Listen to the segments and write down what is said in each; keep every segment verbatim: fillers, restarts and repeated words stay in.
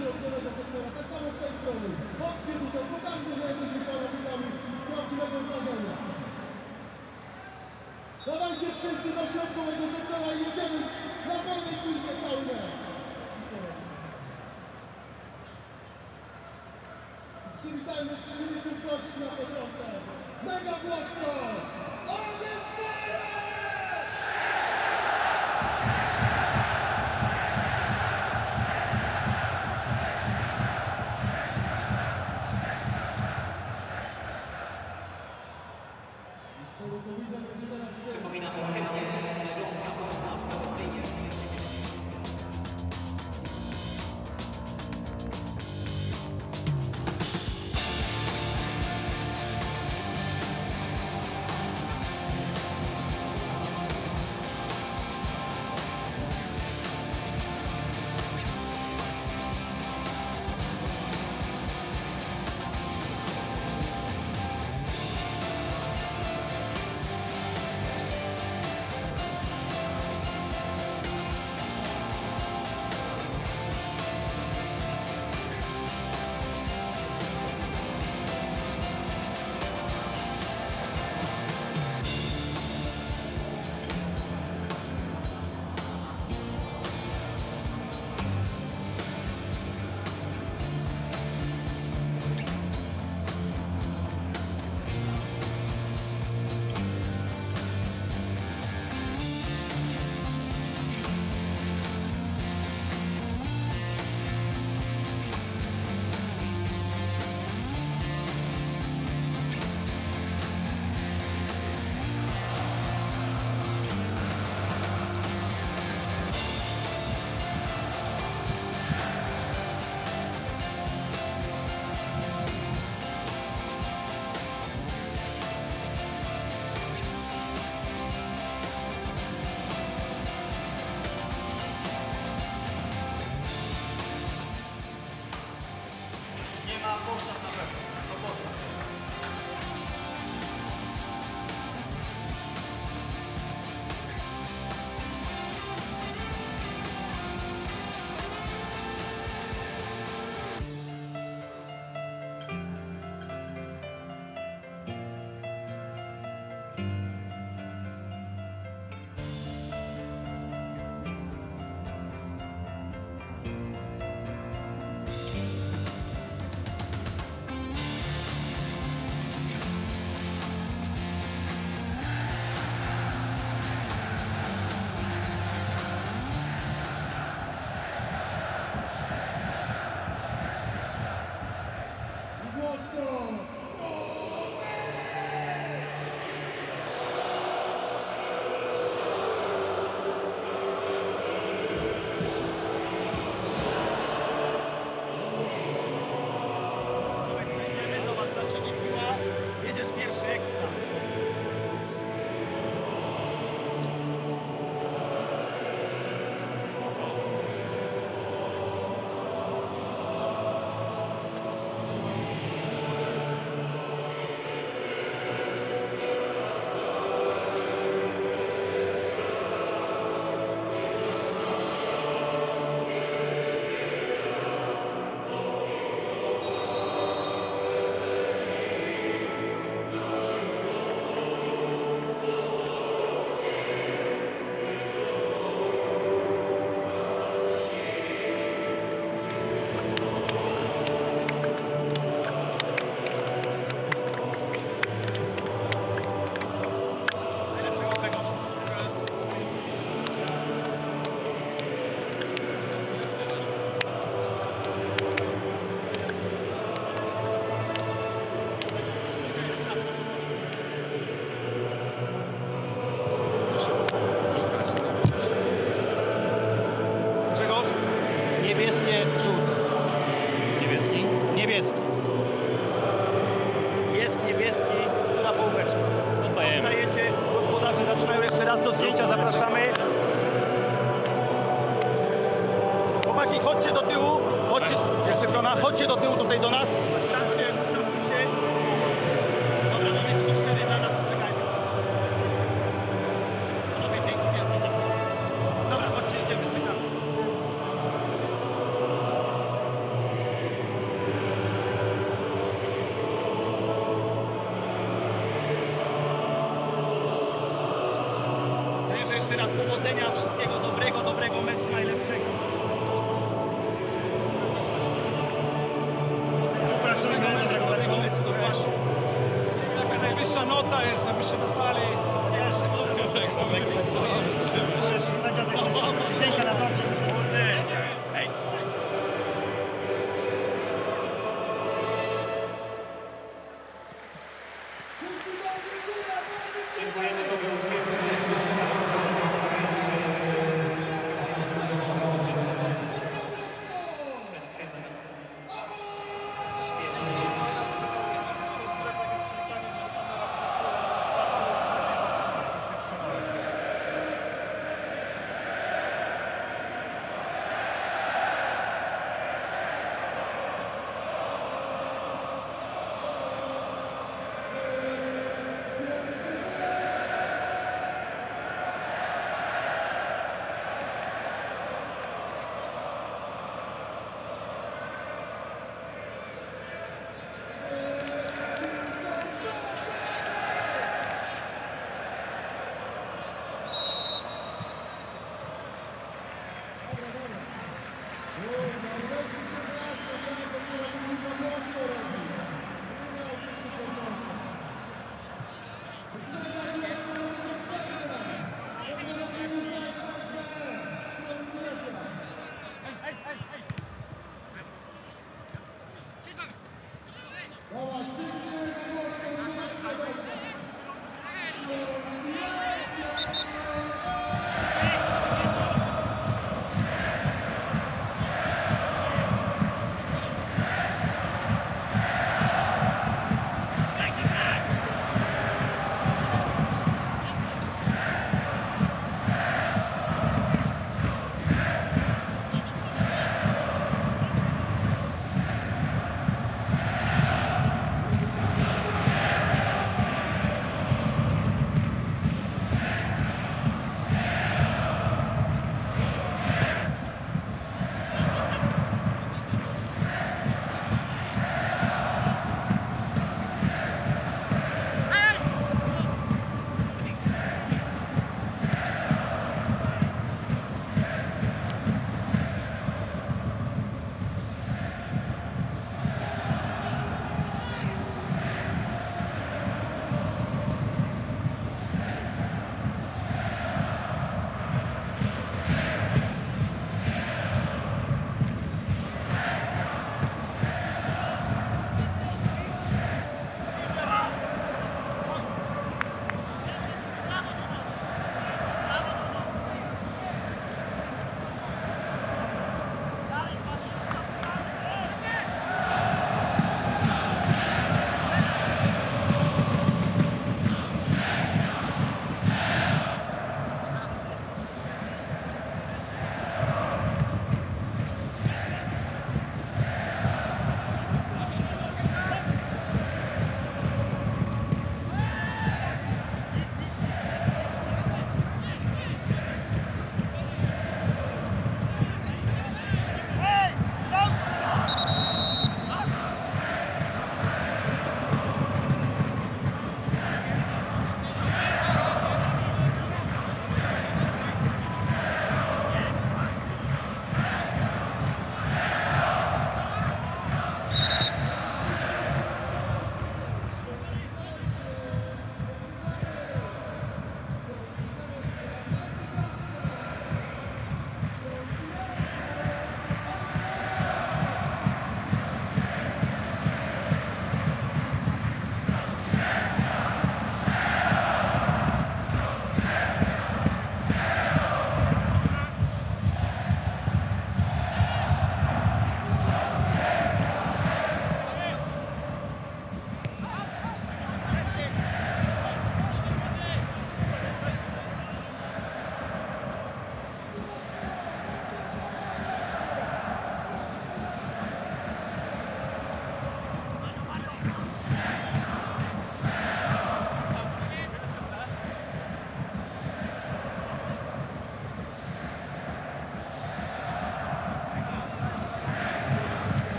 się odbiera do sektora, tak samo z tej strony. Patrzcie tutaj, pokażmy, że jesteśmy kanapitami z prawdziwego zdarzenia. Dawajcie wszyscy do środku tego sektora i jedziemy na pełnej kurwie cały mecz. Przywitajmy ministrów gości na początek. Mega głośno! On jest fajer! jeszcze raz powodzenia, wszystkiego dobrego, dobrego meczu, najlepszego. Współpracujmy dobrego meczu, to właśnie. Jaka najwyższa nota jest, abyście dostali wszystkiego dobrego.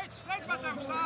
Wszyscy ręce w górę!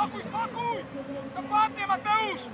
Spokój, spokój! Dokładnie, Mateusz!